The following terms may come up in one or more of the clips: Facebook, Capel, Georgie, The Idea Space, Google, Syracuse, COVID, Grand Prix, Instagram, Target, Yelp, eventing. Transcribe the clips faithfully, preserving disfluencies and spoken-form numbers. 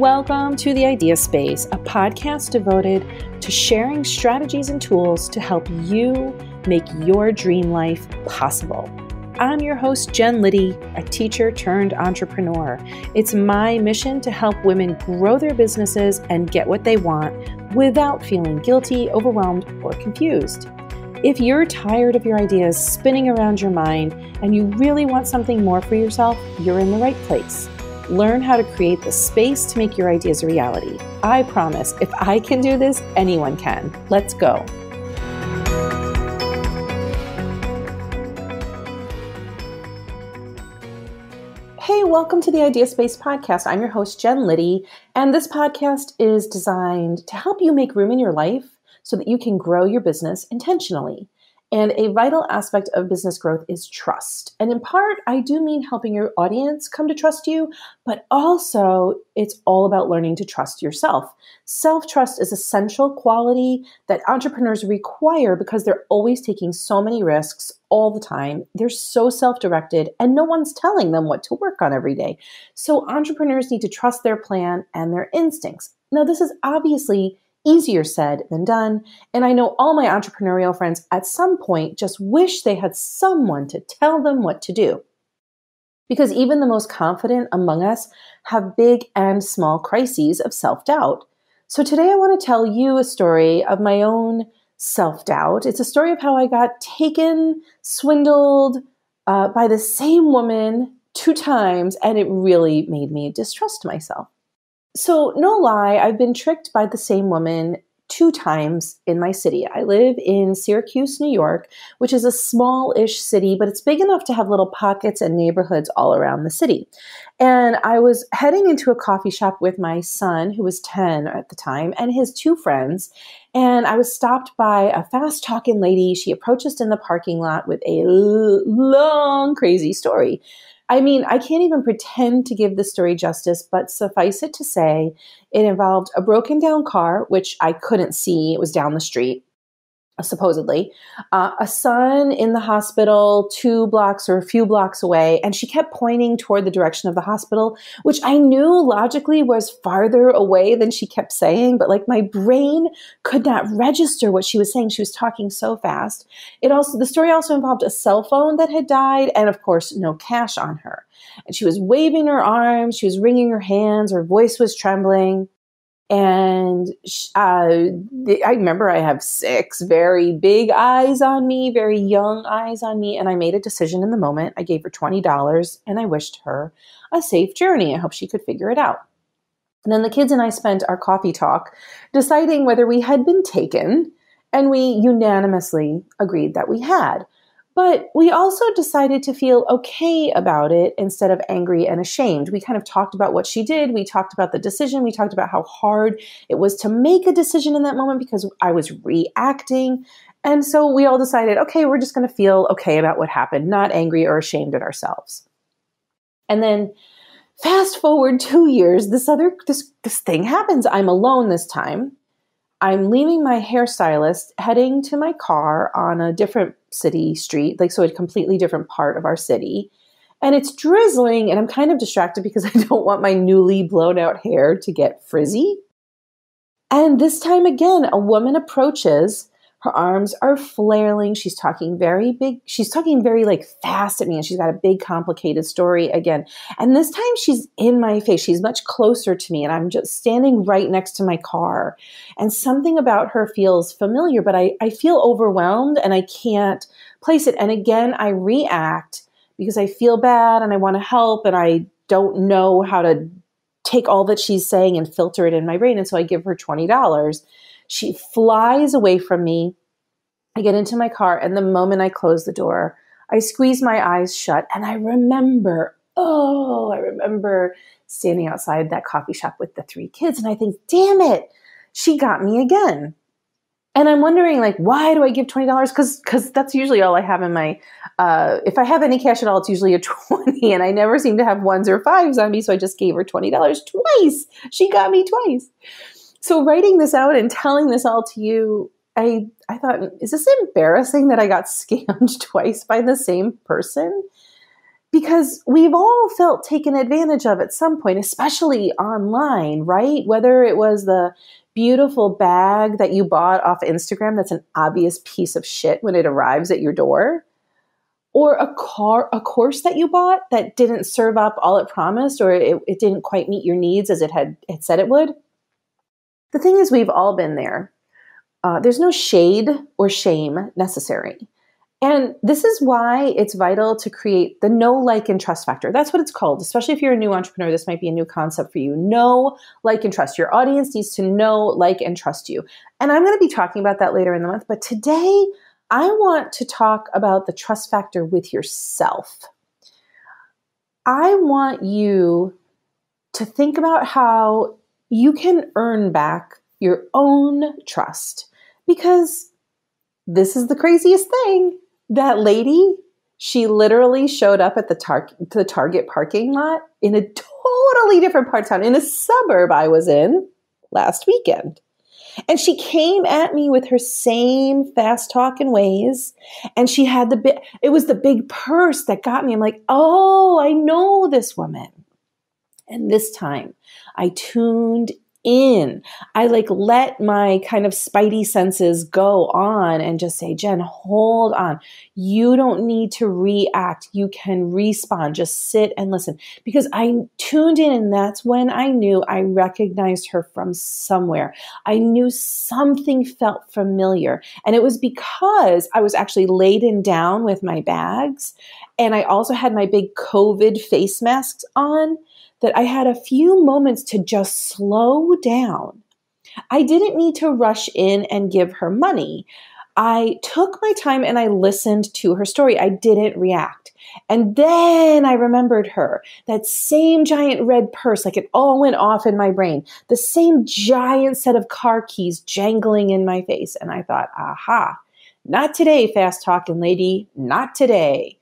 Welcome to the Idea Space, a podcast devoted to sharing strategies and tools to help you make your dream life possible. I'm your host, Jen Liddy, a teacher turned entrepreneur. It's my mission to help women grow their businesses and get what they want without feeling guilty, overwhelmed, or confused. If you're tired of your ideas spinning around your mind and you really want something more for yourself, you're in the right place. Learn how to create the space to make your ideas a reality. I promise, if I can do this, anyone can. Let's go. Hey, welcome to the Idea Space podcast. I'm your host, Jen Liddy, and this podcast is designed to help you make room in your life so that you can grow your business intentionally. And a vital aspect of business growth is trust. And in part, I do mean helping your audience come to trust you, but also it's all about learning to trust yourself. Self-trust is an essential quality that entrepreneurs require because they're always taking so many risks all the time. They're so self-directed and no one's telling them what to work on every day. So entrepreneurs need to trust their plan and their instincts. Now, this is obviously easier said than done, and I know all my entrepreneurial friends at some point just wish they had someone to tell them what to do. Because even the most confident among us have big and small crises of self-doubt. So today I want to tell you a story of my own self-doubt. It's a story of how I got taken, swindled uh, by the same woman two times, and it really made me distrust myself. So no lie, I've been tricked by the same woman two times in my city. I live in Syracuse, New York, which is a small-ish city, but it's big enough to have little pockets and neighborhoods all around the city. And I was heading into a coffee shop with my son, who was ten at the time, and his two friends. And I was stopped by a fast-talking lady. She approached us in the parking lot with a l- long, crazy story. I mean, I can't even pretend to give the story justice, but suffice it to say, it involved a broken down car, which I couldn't see. It was down the street, supposedly. Uh, a son in the hospital two blocks or a few blocks away, and she kept pointing toward the direction of the hospital, which I knew logically was farther away than she kept saying, but like my brain could not register what she was saying. She was talking so fast. It also, the story also involved a cell phone that had died and, of course, no cash on her. And she was waving her arms. She was wringing her hands. Her voice was trembling. And uh, I remember I have six very big eyes on me, very young eyes on me. And I made a decision in the moment. I gave her twenty dollars and I wished her a safe journey. I hope she could figure it out. And then the kids and I spent our coffee talk deciding whether we had been taken. And we unanimously agreed that we had. But we also decided to feel okay about it instead of angry and ashamed. We kind of talked about what she did. We talked about the decision. We talked about how hard it was to make a decision in that moment because I was reacting. And so we all decided, okay, we're just going to feel okay about what happened, not angry or ashamed at ourselves. And then fast forward two years, this other this, this thing happens. I'm alone this time. I'm leaving my hairstylist, heading to my car on a different city street, like so a completely different part of our city. And it's drizzling, and I'm kind of distracted because I don't want my newly blown out hair to get frizzy. And this time again, a woman approaches. Her arms are flailing. She's talking very big. She's talking very like fast at me, and she's got a big complicated story again. And this time she's in my face. She's much closer to me, and I'm just standing right next to my car. And something about her feels familiar, but I, I feel overwhelmed, and I can't place it. And again, I react because I feel bad, and I want to help, and I don't know how to take all that she's saying and filter it in my brain. And so I give her twenty dollars. She flies away from me. I get into my car, and the moment I close the door, I squeeze my eyes shut, and I remember, oh, I remember standing outside that coffee shop with the three kids, and I think, damn it, she got me again. And I'm wondering, like, why do I give twenty dollars? Because because that's usually all I have in my, uh, if I have any cash at all, it's usually a twenty, and I never seem to have ones or fives on me, so I just gave her twenty dollars twice. She got me twice. So writing this out and telling this all to you, I I thought, is this embarrassing that I got scammed twice by the same person? because we've all felt taken advantage of at some point, especially online, right? Whether it was the beautiful bag that you bought off Instagram that's an obvious piece of shit when it arrives at your door, or a car, a course that you bought that didn't serve up all it promised, or it, it didn't quite meet your needs as it had it said it would. The thing is, we've all been there. Uh, there's no shade or shame necessary. And this is why it's vital to create the know, like, and trust factor. That's what it's called, especially if you're a new entrepreneur. This might be a new concept for you. Know, like, and trust. Your audience needs to know, like, and trust you. And I'm going to be talking about that later in the month. But today, I want to talk about the trust factor with yourself. I want you to think about how you can earn back your own trust, because this is the craziest thing. That lady, she literally showed up at the, tar- the Target parking lot in a totally different part of town, in a suburb I was in last weekend. And she came at me with her same fast talking ways. And she had the big, it was the big purse that got me. I'm like, oh, I know this woman. And this time I tuned in. I like let my kind of spidey senses go on and just say, Jen, hold on. You don't need to react. You can respond. Just sit and listen. Because I tuned in, and that's when I knew I recognized her from somewhere. I knew something felt familiar. And it was because I was actually laden down with my bags, and I also had my big COVID face masks on, that I had a few moments to just slow down. I didn't need to rush in and give her money. I took my time and I listened to her story. I didn't react. And then I remembered her, that same giant red purse, like it all went off in my brain, the same giant set of car keys jangling in my face. And I thought, aha, not today, fast talking lady, not today.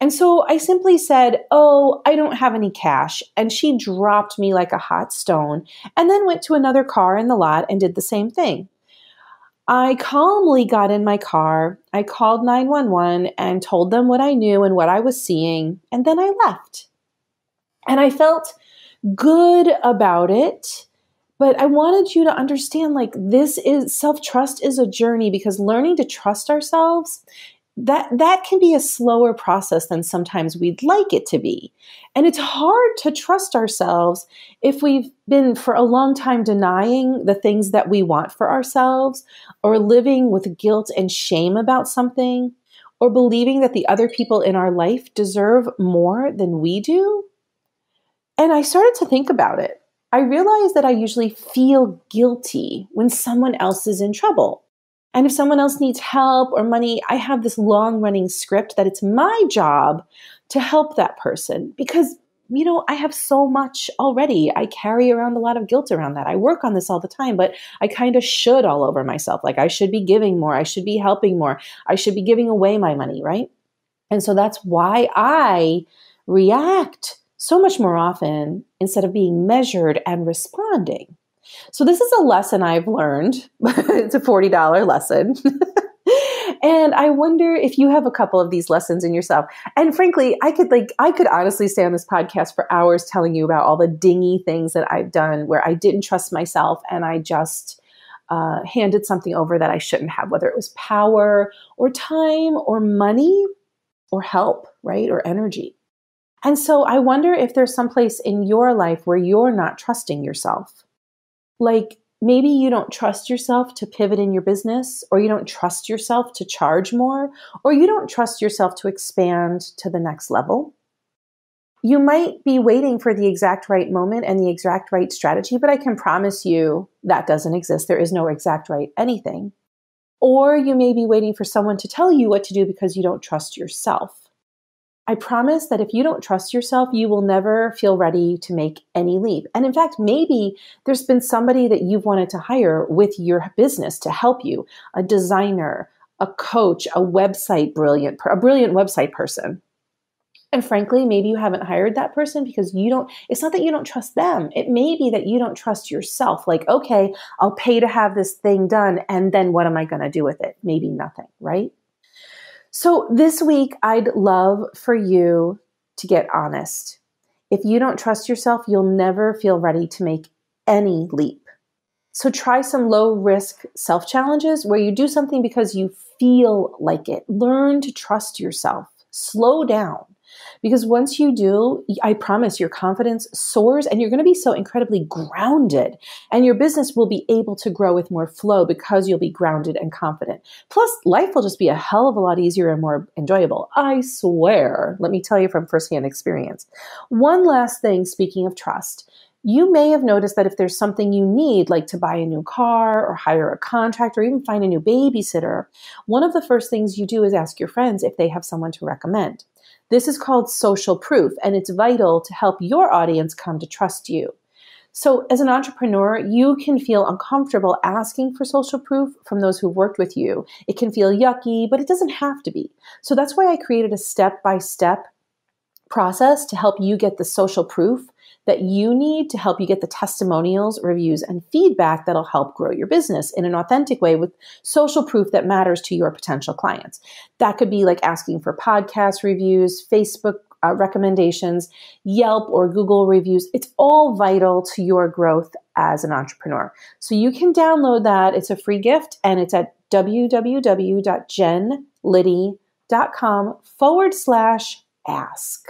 And so I simply said, oh, I don't have any cash. And she dropped me like a hot stone, and then went to another car in the lot and did the same thing. I calmly got in my car. I called nine one one and told them what I knew and what I was seeing. And then I left. And I felt good about it. But I wanted you to understand, like, this is, self-trust is a journey, because learning to trust ourselves, That that can be a slower process than sometimes we'd like it to be. And it's hard to trust ourselves if we've been for a long time denying the things that we want for ourselves, or living with guilt and shame about something, or believing that the other people in our life deserve more than we do. And I started to think about it. I realized that I usually feel guilty when someone else is in trouble. And if someone else needs help or money, I have this long-running script that it's my job to help that person, because, you know, I have so much already. I carry around a lot of guilt around that. I work on this all the time, but I kind of should all over myself. Like, I should be giving more. I should be helping more. I should be giving away my money, right? And so that's why I react so much more often instead of being measured and responding. So this is a lesson I've learned. It's a forty dollar lesson. And I wonder if you have a couple of these lessons in yourself. And frankly, I could like, I could honestly stay on this podcast for hours telling you about all the dingy things that I've done where I didn't trust myself and I just uh, handed something over that I shouldn't have, whether it was power or time or money or help, right? Or energy. And so I wonder if there's some place in your life where you're not trusting yourself. Like, maybe you don't trust yourself to pivot in your business, or you don't trust yourself to charge more, or you don't trust yourself to expand to the next level. You might be waiting for the exact right moment and the exact right strategy, but I can promise you that doesn't exist. There is no exact right anything. Or you may be waiting for someone to tell you what to do because you don't trust yourself. I promise that if you don't trust yourself, you will never feel ready to make any leap. And in fact, maybe there's been somebody that you've wanted to hire with your business to help you, a designer, a coach, a website brilliant, a brilliant website person. And frankly, maybe you haven't hired that person because you don't, it's not that you don't trust them. It may be that you don't trust yourself. Like, okay, I'll pay to have this thing done, and then what am I going to do with it? Maybe nothing, right? So this week, I'd love for you to get honest. If you don't trust yourself, you'll never feel ready to make any leap. So try some low-risk self-challenges where you do something because you feel like it. Learn to trust yourself. Slow down. Because once you do, I promise your confidence soars and you're going to be so incredibly grounded and your business will be able to grow with more flow because you'll be grounded and confident. Plus, life will just be a hell of a lot easier and more enjoyable. I swear. Let me tell you from firsthand experience. One last thing, speaking of trust. You may have noticed that if there's something you need, like to buy a new car or hire a contractor or even find a new babysitter, one of the first things you do is ask your friends if they have someone to recommend. This is called social proof, and it's vital to help your audience come to trust you. So as an entrepreneur, you can feel uncomfortable asking for social proof from those who've worked with you. It can feel yucky, but it doesn't have to be. So that's why I created a step-by-step process to help you get the social proof that you need to help you get the testimonials, reviews, and feedback that'll help grow your business in an authentic way with social proof that matters to your potential clients. That could be like asking for podcast reviews, Facebook uh, recommendations, Yelp or Google reviews. It's all vital to your growth as an entrepreneur. So you can download that. It's a free gift and it's at www.jenliddy.com forward slash ask.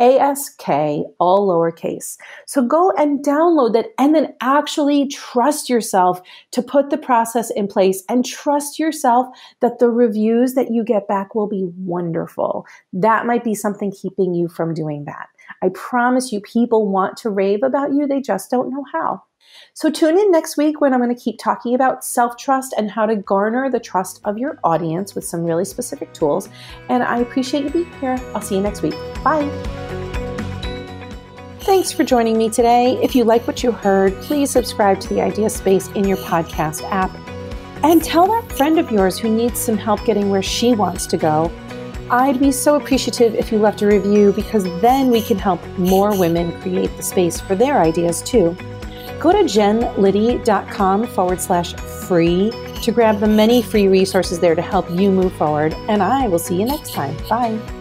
A S K, all lowercase. So go and download that and then actually trust yourself to put the process in place and trust yourself that the reviews that you get back will be wonderful. That might be something keeping you from doing that. I promise you, people want to rave about you. They just don't know how. So tune in next week when I'm going to keep talking about self-trust and how to garner the trust of your audience with some really specific tools. And I appreciate you being here. I'll see you next week. Bye. Thanks for joining me today. If you like what you heard, please subscribe to the Idea Space in your podcast app and tell that friend of yours who needs some help getting where she wants to go. I'd be so appreciative if you left a review because then we can help more women create the space for their ideas too. Go to jenliddy.com forward slash free to grab the many free resources there to help you move forward. And I will see you next time. Bye.